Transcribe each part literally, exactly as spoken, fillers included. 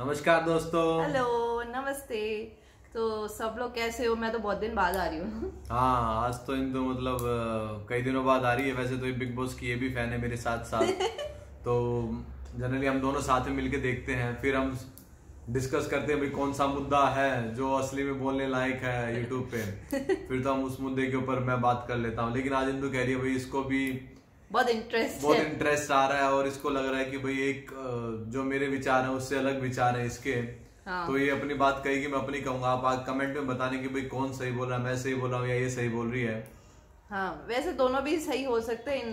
नमस्कार दोस्तों। हेलो, नमस्ते। तो सब लोग कैसे हो? मैं तो बहुत दिन बाद आ रही हूँ। हाँ, आज तो इन तो मतलब कई दिनों बाद आ रही है। वैसे तो ये बिग बॉस की ये भी फैन है मेरे साथ साथ तो जनरली हम दोनों साथ में मिलके देखते हैं, फिर हम डिस्कस करते हैं भाई कौन सा मुद्दा है जो असली में बोलने लायक है यूट्यूब पे फिर तो हम उस मुद्दे के ऊपर मैं बात कर लेता हूँ। लेकिन आज इंदु कह रही है भाई इसको भी बहुत इंटरेस्ट बहुत इंटरेस्ट आ रहा है और इसको लग रहा है कि भाई एक जो मेरे विचार है उससे अलग विचार है इसके। हाँ। तो ये अपनी बात कहेगी, मैं अपनी कहूंगा। आप आज कमेंट में बताने कि भाई कौन सही बोल रहा है, मैं सही बोल रहा हूँ या ये सही बोल रही है। हाँ, वैसे दोनों भी सही हो सकते हैं इन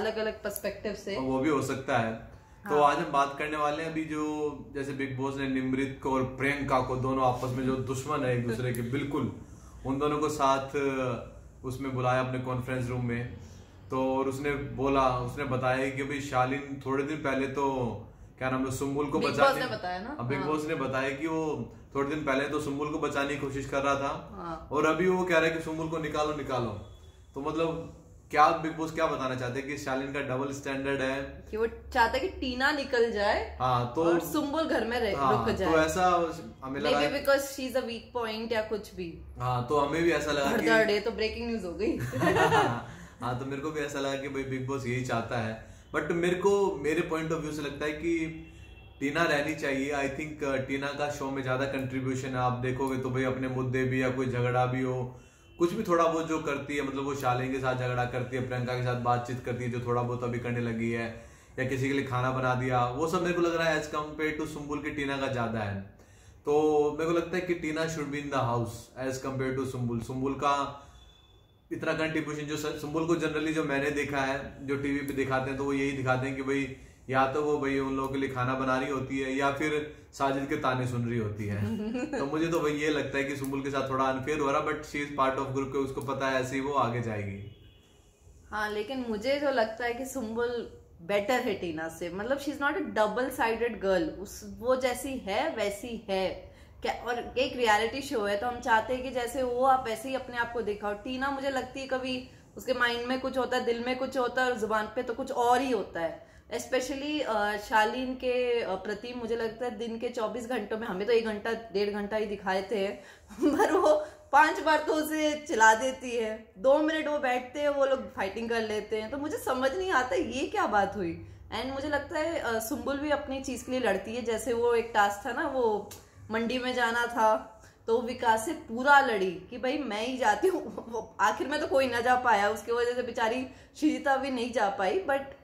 अलग अलग पर्सपेक्टिव से, वो भी हो सकता है। हाँ। तो आज हम बात करने वाले हैं अभी जो जैसे बिग बॉस ने निमृत को और प्रियंका को दोनों आपस में जो दुश्मन है एक दूसरे के, बिल्कुल उन दोनों को साथ उसमें बुलाया अपने कॉन्फ्रेंस रूम में। तो और उसने बोला, उसने बताया कि भाई शालिन थोड़े दिन पहले तो क्या नाम है सुम्बुल को बचाने, बिग बॉस ने बताया ना, बिग बॉस ने बताया कि वो थोड़े दिन पहले तो सुम्बुल को बचाने की कोशिश कर रहा था। हाँ। और अभी वो कह रहा है कि सुम्बुल को निकालो निकालो। तो मतलब क्या बिग बॉस क्या बताना चाहते हैं कि शालिन का डबल स्टैंडर्ड है कि वो चाहता है कि टीना निकल जाए। हाँ, तो और सुम्बुल घर में रहे। हाँ, रुक जाए। तो ऐसा हमें लगा Maybe because she's a weak point या कुछ भी। हाँ, तो हमें भी ऐसा लगा कि डे तो ब्रेकिंग न्यूज हो गई। हाँ, तो मेरे को भी ऐसा लगा कि भाई बिग बॉस यही चाहता है। बट मेरे को मेरे पॉइंट ऑफ व्यू से लगता है कि टीना रहनी चाहिए। आई थिंक टीना का शो में ज्यादा कंट्रीब्यूशन है। आप देखोगे तो भाई अपने मुद्दे भी या कोई झगड़ा भी हो कुछ भी थोड़ा बहुत जो करती है, मतलब वो शालिन के साथ झगड़ा करती है, प्रियंका के साथ बातचीत करती है जो थोड़ा बहुत अभी करने लगी है, या किसी के लिए खाना बना दिया, वो सब मेरे को लग रहा है एज कम्पेयर टू सुम्बुल की टीना का ज्यादा है। तो मेरे को लगता है कि टीना should be in the house as compare to Sumbul. Sumbul का इतना कंट्रीब्यूशन जो सुम्बुल को जनरली जो मैंने देखा है जो टीवी पे दिखाते हैं तो वो यही दिखाते हैं कि भाई या तो वो भाई उन लोगों के लिए खाना बना रही होती है या फिर साजिद के ताने सुन रही होती है तो मुझे तो भाई ये लगता है कि सुम्बुल के साथ थोड़ा अनफेयर हो रहा, but she is part of group के, उसको पता है ऐसे ही वो आगे जाएगी। हाँ, लेकिन मुझे जो लगता है कि सुम्बुल बेटर है टीना से। मतलब she is not a double sided girl, उस वो जैसी है वैसी है। और एक रियलिटी शो है तो हम चाहते हैं कि जैसे वो आप वैसे ही अपने आप को दिखाओ। टीना मुझे लगती है कभी उसके माइंड में कुछ होता है, दिल में कुछ होता है और जुबान पे तो कुछ और ही होता है। स्पेशली शालिन के प्रति मुझे लगता है दिन के चौबीस घंटों में हमें तो एक घंटा डेढ़ घंटा ही दिखाए थे पर वो पांच बार तो उसे चिल्ला देती है, दो मिनट वो बैठते हैं वो लोग फाइटिंग कर लेते हैं। तो मुझे समझ नहीं आता ये क्या बात हुई। एंड मुझे लगता है सुम्बुल भी अपनी चीज के लिए लड़ती है। जैसे वो एक टास्क था ना, वो मंडी में जाना था तो विकास से पूरा लड़ी कि भाई मैं ही जाती हूँ। आखिर में तो कोई ना जा पाया, उसकी वजह से बेचारी श्रीता भी नहीं जा पाई, बट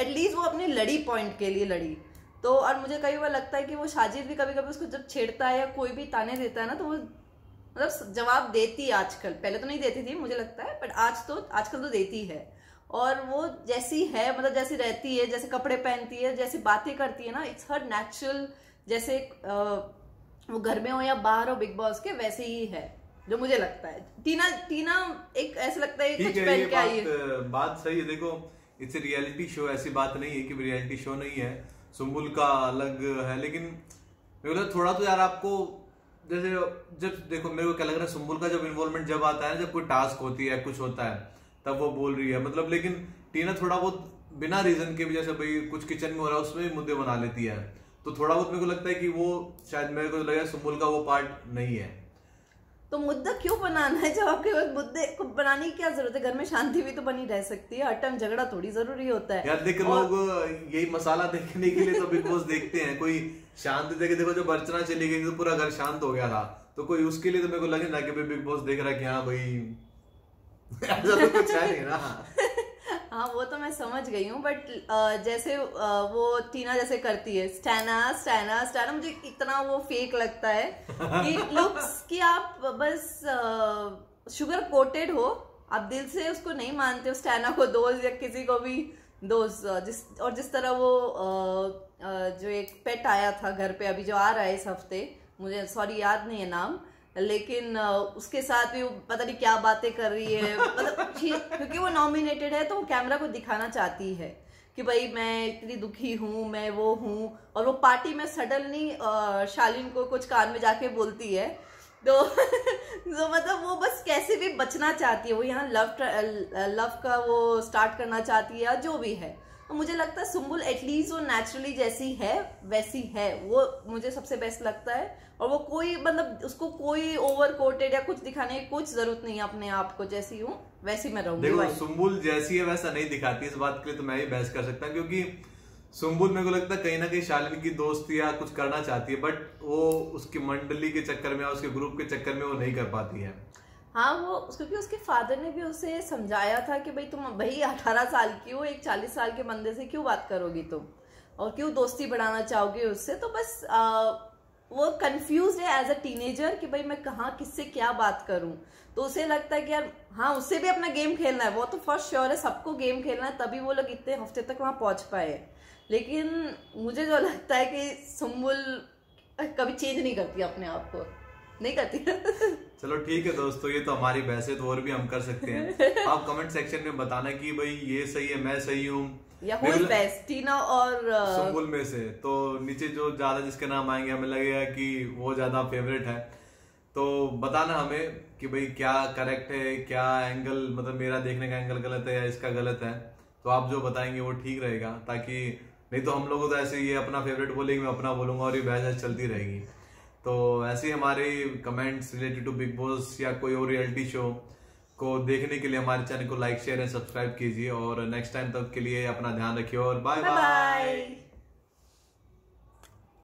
एटलीस्ट वो अपने लड़ी पॉइंट के लिए लड़ी। तो और मुझे कई बार लगता है कि वो साजिद भी कभी कभी उसको जब छेड़ता है या कोई भी ताने देता है ना तो वो मतलब जवाब देती है आजकल, पहले तो नहीं देती थी मुझे लगता है, बट आज तो आजकल तो देती है। और वो जैसी है मतलब जैसी रहती है, जैसे कपड़े पहनती है, जैसे बातें करती है ना, इट्स हर नेचुरल, जैसे वो घर में हो या बाहर हो बिग बॉस के वैसे ही है जो मुझे लगता है। टीना टीना एक ऐसा लगता है कुछ पहन के आई है। बात सही है, देखो इट्स रियलिटी शो, ऐसी बात नहीं है कि रियलिटी शो नहीं है। सुम्बुल का अलग है, लेकिन थोड़ा तो यार आपको जैसे जब देखो मेरे को क्या लग रहा है सुम्बुल का जब इन्वॉल्वमेंट जब आता है ना, जब कोई टास्क होती है कुछ होता है तब वो बोल रही है मतलब। लेकिन टीना थोड़ा बहुत बिना रीजन के भी जैसे भाई कुछ किचन में हो रहा है उसमें भी मुद्दे बना लेती है। तो थोड़ा बहुत मेरे को लगता है कि वो शायद मेरे को लगा सुम्बुल का वो पार्ट नहीं है। तो मुद्दा क्यों बनाना है जब आपके पास मुद्दे को बनाने की क्या जरूरत है? घर में शांति भी तो बनी रह सकती है, हर टाइम झगड़ा थोड़ी जरूरी होता है यार। देखो और... लोग यही मसाला देखने के लिए तो बिग बॉस देखते हैं। कोई शांत देखे, देखो जब अर्चना चली गई तो पूरा घर शांत हो गया था, तो कोई उसके लिए तो मेरे को लगे ना कि बिग बॉस देख रहा है कि हाँ भाई ऐसा तो कुछ है नहीं ना। हाँ, वो तो मैं समझ गई हूँ, बट जैसे वो टीना जैसे करती है स्टैना स्टैना स्टैना, मुझे इतना वो फेक लगता है कि लुक्स कि आप बस शुगर कोटेड हो, आप दिल से उसको नहीं मानते हो स्टैना को दोस्त या किसी को भी दोस्त। जिस और जिस तरह वो जो एक पेट आया था घर पे अभी जो आ रहा है इस हफ्ते, मुझे सॉरी याद नहीं है नाम, लेकिन उसके साथ भी वो पता नहीं क्या बातें कर रही है मतलब क्योंकि वो नॉमिनेटेड है तो वो कैमरा को दिखाना चाहती है कि भाई मैं इतनी दुखी हूँ, मैं वो हूँ। और वो पार्टी में सडनली शालिन को कुछ कान में जाके बोलती है तो तो मतलब वो बस कैसे भी बचना चाहती है। वो यहाँ लव लव का वो स्टार्ट करना चाहती है जो भी है। और मुझे लगता है सुम्बुल एटलीस्ट वो नेचुरली जैसी है वैसी है, वो मुझे सबसे बेस्ट लगता है। और वो कोई मतलब उसको कोई ओवर कोटेड या कुछ दिखाने की कुछ जरूरत नहीं है, अपने आप को जैसी हूँ वैसी मैं रहूंगी। देखो सुम्बुल जैसी है वैसा नहीं दिखाती, इस बात के लिए तो मैं भी बहस कर सकता हूँ, क्योंकि सुम्बुल मेरे को लगता है कहीं ना कहीं शालिनी की दोस्त या कुछ करना चाहती है, बट वो उसकी मंडली के चक्कर में, उसके ग्रुप के चक्कर में वो नहीं कर पाती है। हाँ वो क्योंकि उसके फादर ने भी उसे समझाया था कि भाई तुम भाई अठारह साल की हो, एक चालीस साल के बंदे से क्यों बात करोगी तुम और क्यों दोस्ती बढ़ाना चाहोगे उससे। तो बस आ, वो कंफ्यूज है एज अ टीनेजर कि भाई मैं कहाँ किससे क्या बात करूँ। तो उसे लगता है कि यार हाँ उससे भी अपना गेम खेलना है, वो तो फर्स्ट श्योर है सबको गेम खेलना है, तभी वो लोग इतने हफ्ते तक वहाँ पहुँच पाए। लेकिन मुझे जो लगता है कि सुम्बुल कभी चेंज नहीं करती अपने आप को, नहीं करती। चलो ठीक है दोस्तों, ये तो हमारी बहस है, तो और भी हम कर सकते हैं। आप कमेंट सेक्शन में बताना कि भाई ये सही है, मैं सही हूँ या हुज बेस्ट, टीना और सुम्बुल में से। तो नीचे जो ज्यादा जिसके नाम आएंगे हमें लगेगा कि वो ज्यादा फेवरेट है, तो बताना हमें कि भाई क्या करेक्ट है, क्या एंगल मतलब मेरा देखने का एंगल गलत है या इसका गलत है। तो आप जो बताएंगे वो ठीक रहेगा, ताकि नहीं तो हम लोगों को तो ऐसे ये अपना फेवरेट बोलेंगे, मैं अपना बोलूंगा और ये बहस चलती रहेगी। तो ऐसे ही हमारे comments related to big boss या कोई और रियलिटी शो को देखने के लिए हमारे चैनल को लाइक शेयर एंड सब्सक्राइब कीजिए। और नेक्स्ट टाइम तक के लिए अपना ध्यान रखिए और बाय बाय।